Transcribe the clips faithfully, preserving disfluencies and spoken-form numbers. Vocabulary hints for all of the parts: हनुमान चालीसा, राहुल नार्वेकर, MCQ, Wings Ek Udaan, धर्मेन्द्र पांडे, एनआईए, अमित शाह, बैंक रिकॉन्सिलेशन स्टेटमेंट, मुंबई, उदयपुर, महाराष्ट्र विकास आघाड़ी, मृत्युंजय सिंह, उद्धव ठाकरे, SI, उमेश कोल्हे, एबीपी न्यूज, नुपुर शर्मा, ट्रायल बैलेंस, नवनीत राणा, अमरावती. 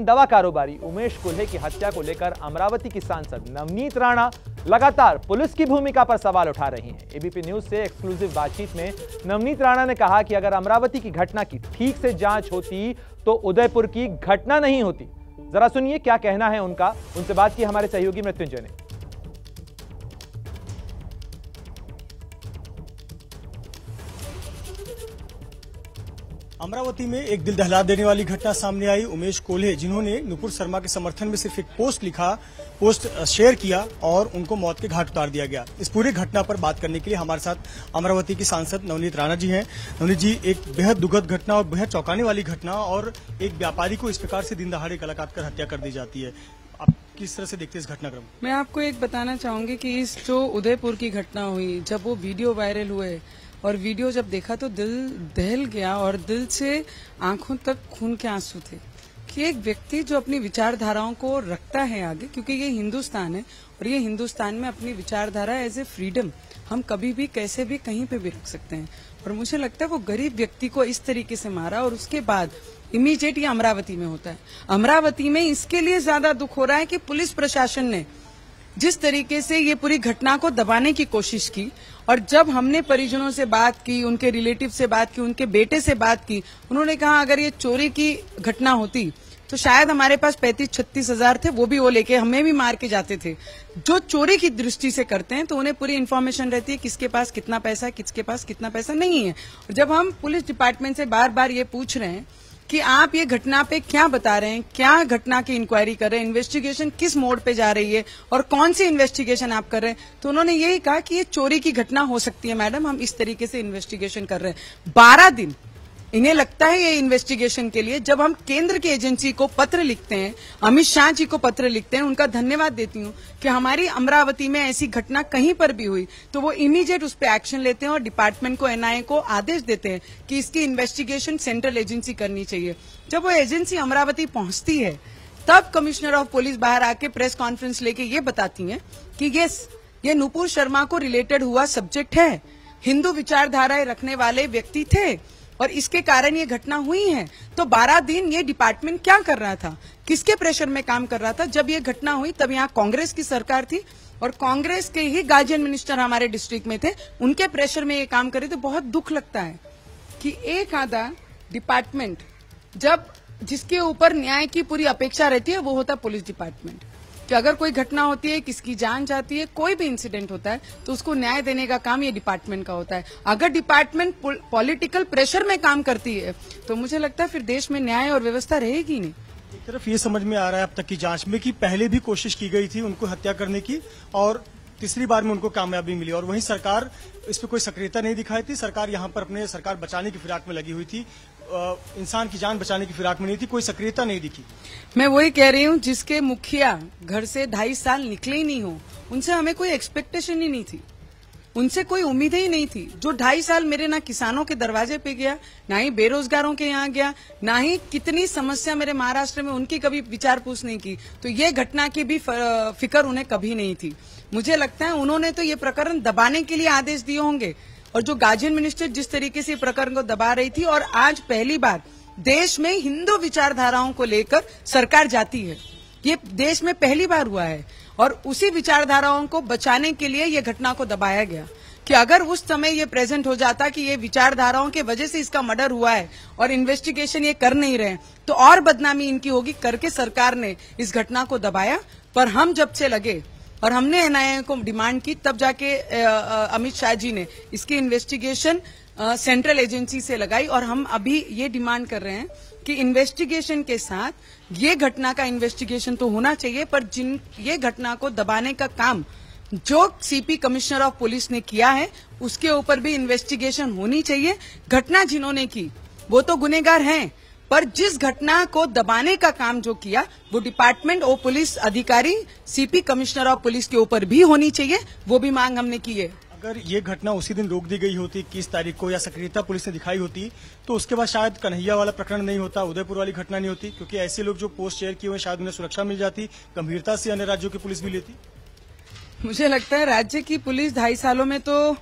दवा कारोबारी उमेश कोल्हे की हत्या को लेकर अमरावती की सांसद नवनीत राणा लगातार पुलिस की भूमिका पर सवाल उठा रही हैं। एबीपी न्यूज से एक्सक्लूसिव बातचीत में नवनीत राणा ने कहा कि अगर अमरावती की घटना की ठीक से जांच होती तो उदयपुर की घटना नहीं होती। जरा सुनिए क्या कहना है उनका। उनसे बात की हमारे सहयोगी मृत्युंजय ने। अमरावती में एक दिल दहला देने वाली घटना सामने आई। उमेश कोल्हे जिन्होंने नुपुर शर्मा के समर्थन में सिर्फ एक पोस्ट लिखा, पोस्ट शेयर किया और उनको मौत के घाट उतार दिया गया। इस पूरी घटना पर बात करने के लिए हमारे साथ अमरावती की सांसद नवनीत राणा जी हैं। नवनीत जी, एक बेहद दुखद घटना और बेहद चौंकाने वाली घटना, और एक व्यापारी को इस प्रकार से दिन दहाड़े गला काट कर हत्या कर दी जाती है, आप किस तरह से देखते हैं इस घटनाक्रम? मैं आपको एक बताना चाहूंगी कि इस जो उदयपुर की घटना हुई, जब वो वीडियो वायरल हुए और वीडियो जब देखा तो दिल दहल गया और दिल से आंखों तक खून के आंसू थे कि एक व्यक्ति जो अपनी विचारधाराओं को रखता है आगे, क्योंकि ये हिंदुस्तान है और ये हिंदुस्तान में अपनी विचारधारा एज ए फ्रीडम हम कभी भी कैसे भी कहीं पे भी रख सकते हैं। और मुझे लगता है वो गरीब व्यक्ति को इस तरीके से मारा और उसके बाद इमीडिएट ये अमरावती में होता है। अमरावती में इसके लिए ज्यादा दुख हो रहा है कि पुलिस प्रशासन ने जिस तरीके से ये पूरी घटना को दबाने की कोशिश की, और जब हमने परिजनों से बात की, उनके रिलेटिव से बात की, उनके बेटे से बात की, उन्होंने कहा अगर ये चोरी की घटना होती तो शायद हमारे पास पैंतीस छत्तीस हजार थे, वो भी वो लेके हमें भी मार के जाते थे। जो चोरी की दृष्टि से करते हैं तो उन्हें पूरी इन्फॉर्मेशन रहती है किसके पास कितना पैसा है, किसके पास कितना पैसा नहीं है। और जब हम पुलिस डिपार्टमेंट से बार बार ये पूछ रहे हैं कि आप ये घटना पे क्या बता रहे हैं, क्या घटना की इंक्वायरी कर रहे हैं, इन्वेस्टिगेशन किस मोड पे जा रही है और कौन सी इन्वेस्टिगेशन आप कर रहे हैं, तो उन्होंने यही कहा कि ये चोरी की घटना हो सकती है मैडम, हम इस तरीके से इन्वेस्टिगेशन कर रहे हैं। बारह दिन इन्हें लगता है ये इन्वेस्टिगेशन के लिए। जब हम केंद्र की एजेंसी को पत्र लिखते हैं, अमित शाह जी को पत्र लिखते हैं, उनका धन्यवाद देती हूं कि हमारी अमरावती में ऐसी घटना कहीं पर भी हुई तो वो इमीडिएट उस पर एक्शन लेते हैं और डिपार्टमेंट को एनआईए को आदेश देते हैं कि इसकी इन्वेस्टिगेशन सेंट्रल एजेंसी करनी चाहिए। जब वो एजेंसी अमरावती पहुंचती है तब कमिश्नर ऑफ पुलिस बाहर आके प्रेस कॉन्फ्रेंस लेके ये बताती है कि यस, ये नुपुर शर्मा को रिलेटेड हुआ सब्जेक्ट है, हिंदू विचारधाराएं रखने वाले व्यक्ति थे और इसके कारण ये घटना हुई है। तो बारह दिन ये डिपार्टमेंट क्या कर रहा था, किसके प्रेशर में काम कर रहा था? जब ये घटना हुई तब यहाँ कांग्रेस की सरकार थी और कांग्रेस के ही गार्जियन मिनिस्टर हमारे डिस्ट्रिक्ट में थे, उनके प्रेशर में ये काम करे। तो बहुत दुख लगता है कि एक आधा डिपार्टमेंट जब जिसके ऊपर न्याय की पूरी अपेक्षा रहती है वो होता पुलिस डिपार्टमेंट, कि अगर कोई घटना होती है, किसकी जान जाती है, कोई भी इंसिडेंट होता है तो उसको न्याय देने का काम ये डिपार्टमेंट का होता है। अगर डिपार्टमेंट पॉलिटिकल प्रेशर में काम करती है तो मुझे लगता है फिर देश में न्याय और व्यवस्था रहेगी नहीं। एक तरफ ये समझ में आ रहा है अब तक की जांच में कि पहले भी कोशिश की गई थी उनको हत्या करने की और तीसरी बार में उनको कामयाबी मिली, और वहीं सरकार इस पर कोई सक्रियता नहीं दिखाई थी। सरकार यहाँ पर अपने सरकार बचाने की फिराक में लगी हुई थी, इंसान की जान बचाने की फिराक में नहीं थी, कोई सक्रियता नहीं दिखी। मैं वही कह रही हूँ, जिसके मुखिया घर से ढाई साल निकले ही नहीं हो, उनसे हमें कोई एक्सपेक्टेशन ही नहीं थी, उनसे कोई उम्मीद ही नहीं थी। जो ढाई साल मेरे ना किसानों के दरवाजे पे गया, ना ही बेरोजगारों के यहाँ गया, ना ही कितनी समस्या मेरे महाराष्ट्र में उनकी कभी विचार पूछ नहीं की, तो ये घटना की भी फिक्र उन्हें कभी नहीं थी। मुझे लगता है उन्होंने तो ये प्रकरण दबाने के लिए आदेश दिए होंगे, और जो गार्जियन मिनिस्टर जिस तरीके से प्रकरण को दबा रही थी, और आज पहली बार देश में हिंदू विचारधाराओं को लेकर सरकार जाती है, ये देश में पहली बार हुआ है। और उसी विचारधाराओं को बचाने के लिए ये घटना को दबाया गया कि अगर उस समय ये प्रेजेंट हो जाता कि ये विचारधाराओं के वजह से इसका मर्डर हुआ है और इन्वेस्टिगेशन ये कर नहीं रहे तो और बदनामी इनकी होगी, करके सरकार ने इस घटना को दबाया। पर हम जब से लगे और हमने एनआईए को डिमांड की, तब जाके अमित शाह जी ने इसकी इन्वेस्टिगेशन सेंट्रल एजेंसी से लगाई, और हम अभी ये डिमांड कर रहे हैं कि इन्वेस्टिगेशन के साथ ये घटना का इन्वेस्टिगेशन तो होना चाहिए, पर जिन ये घटना को दबाने का काम जो सीपी कमिश्नर ऑफ पुलिस ने किया है उसके ऊपर भी इन्वेस्टिगेशन होनी चाहिए। घटना जिन्होंने की वो तो गुनहगार हैं, पर जिस घटना को दबाने का काम जो किया वो डिपार्टमेंट और पुलिस अधिकारी सीपी कमिश्नर ऑफ पुलिस के ऊपर भी होनी चाहिए, वो भी मांग हमने की है। अगर ये घटना उसी दिन रोक दी गई होती इक्कीस तारीख को, या सक्रियता पुलिस ने दिखाई होती, तो उसके बाद शायद कन्हैया वाला प्रकरण नहीं होता, उदयपुर वाली घटना नहीं होती, क्योंकि ऐसे लोग जो पोस्ट शेयर किए हुए शायद उन्हें सुरक्षा मिल जाती, गंभीरता से अन्य राज्यों की पुलिस भी लेती। मुझे लगता है राज्य की पुलिस ढाई सालों में तो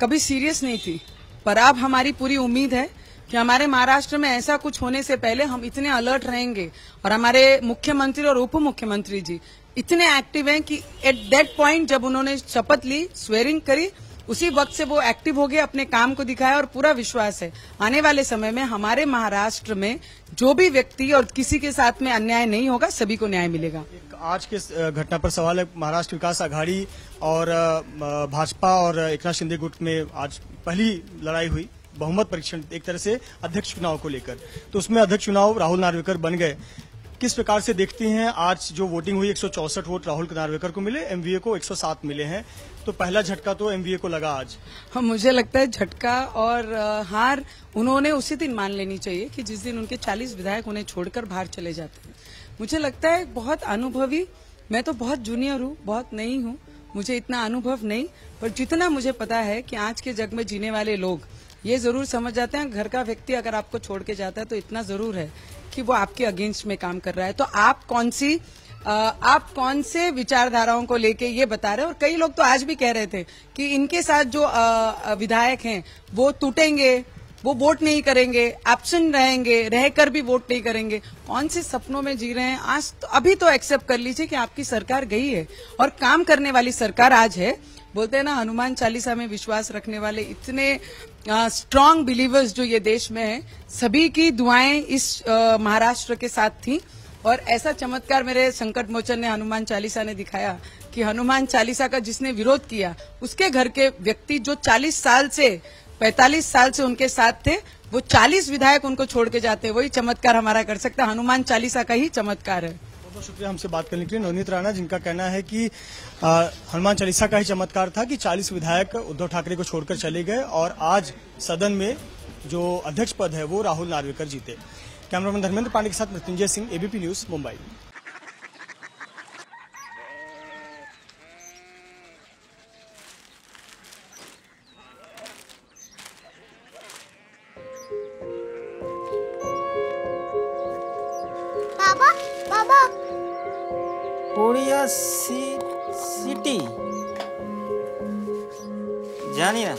कभी सीरियस नहीं थी, पर अब हमारी पूरी उम्मीद है कि हमारे महाराष्ट्र में ऐसा कुछ होने से पहले हम इतने अलर्ट रहेंगे, और हमारे मुख्यमंत्री और उप मुख्यमंत्री जी इतने एक्टिव हैं कि एट दैट पॉइंट जब उन्होंने शपथ ली, स्वेरिंग करी, उसी वक्त से वो एक्टिव हो गए, अपने काम को दिखाया, और पूरा विश्वास है आने वाले समय में हमारे महाराष्ट्र में जो भी व्यक्ति और किसी के साथ में अन्याय नहीं होगा, सभी को न्याय मिलेगा। आज के घटना पर सवाल है, महाराष्ट्र विकास आघाड़ी और भाजपा और एक नाथ शिंदे गुट में आज पहली लड़ाई हुई, बहुमत परीक्षण एक तरह से अध्यक्ष चुनाव को लेकर, तो उसमें अध्यक्ष चुनाव राहुल नार्वेकर बन गए। किस प्रकार से देखती हैं आज जो वोटिंग हुई, एक सौ चौसठ वोट राहुल नार्वेकर को मिले, एमवीए को एक सौ सात मिले हैं, तो पहला झटका तो एमवीए को लगा आज। हाँ, मुझे लगता है झटका और हार उन्होंने उसी दिन मान लेनी चाहिए कि जिस दिन उनके चालीस विधायक उन्हें छोड़कर बाहर चले जाते हैं। मुझे लगता है बहुत अनुभवी, मैं तो बहुत जूनियर हूँ, बहुत नहीं हूँ, मुझे इतना अनुभव नहीं, पर जितना मुझे पता है कि आज के जग में जीने वाले लोग ये जरूर समझ जाते हैं, घर का व्यक्ति अगर आपको छोड़ के जाता है तो इतना जरूर है कि वो आपके अगेंस्ट में काम कर रहा है। तो आप कौन सी आ, आप कौन से विचारधाराओं को लेके ये बता रहे हैं। और कई लोग तो आज भी कह रहे थे कि इनके साथ जो आ, विधायक हैं वो टूटेंगे, वो वोट नहीं करेंगे, एब्सेंट रहेंगे, रहकर भी वोट नहीं करेंगे। कौन से सपनों में जी रहे हैं। आज तो अभी तो एक्सेप्ट कर लीजिए कि आपकी सरकार गई है और काम करने वाली सरकार आज है। बोलते हैं ना, हनुमान चालीसा में विश्वास रखने वाले इतने स्ट्रांग बिलीवर्स जो ये देश में है, सभी की दुआएं इस महाराष्ट्र के साथ थी। और ऐसा चमत्कार मेरे संकट मोचन ने हनुमान चालीसा ने दिखाया कि हनुमान चालीसा का जिसने विरोध किया, उसके घर के व्यक्ति जो चालीस साल से पैंतालीस साल से उनके साथ थे, वो चालीस विधायक उनको छोड़ के जाते हैं। वही चमत्कार हमारा कर सकता है, हनुमान चालीसा का ही चमत्कार है। बहुत शुक्रिया हमसे बात करने के लिए नवनीत राणा, जिनका कहना है कि हनुमान चालीसा का ही चमत्कार था कि चालीस विधायक उद्धव ठाकरे को छोड़कर चले गए और आज सदन में जो अध्यक्ष पद है वो राहुल नार्वेकर जीते। कैमरामैन धर्मेन्द्र पांडे के साथ मृत्युंजय सिंह, एबीपी न्यूज, मुंबई। पुड़िया सी, सिटी जानी ना।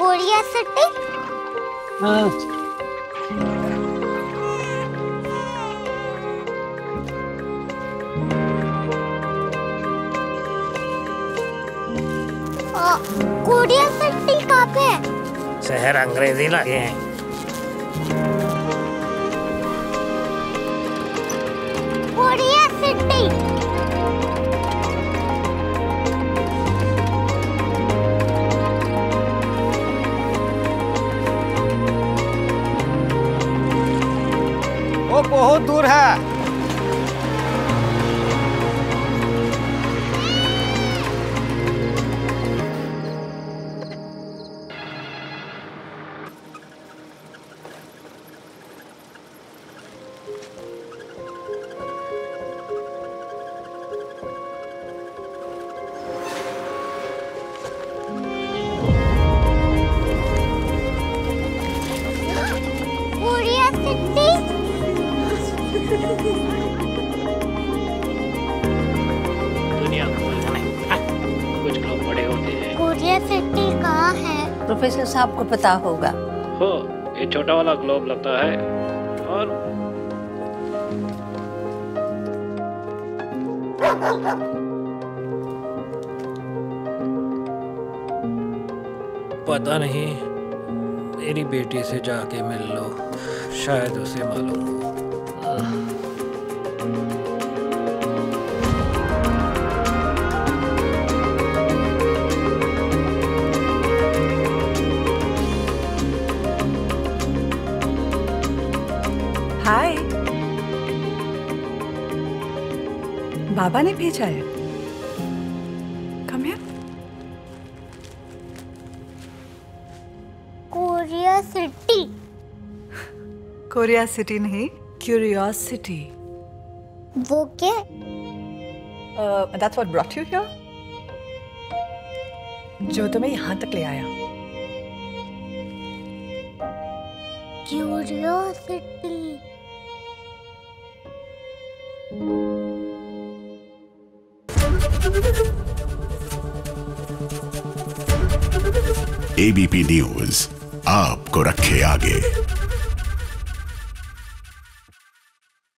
Korea city. हाँ, कोरिया सिटी कहाँ पे है? शहर अंग्रेजी लगे हैं। Korea city. वो बहुत दूर है। प्रोफेसर साहब को पता होगा। हो, ये छोटा वाला ग्लोब लगता है। और पता नहीं, मेरी बेटी से जाके मिल लो, शायद उसे मालूम हो। हाय, बाबा ने भेजा है। Come here. Korea city. Korea city नहीं, क्यूरियोसिटी। वो क्या? That's what brought you here, जो तुम्हें यहाँ तक ले आया। क्यूरियोसिटी। एबीपी न्यूज आपको रखे आगे।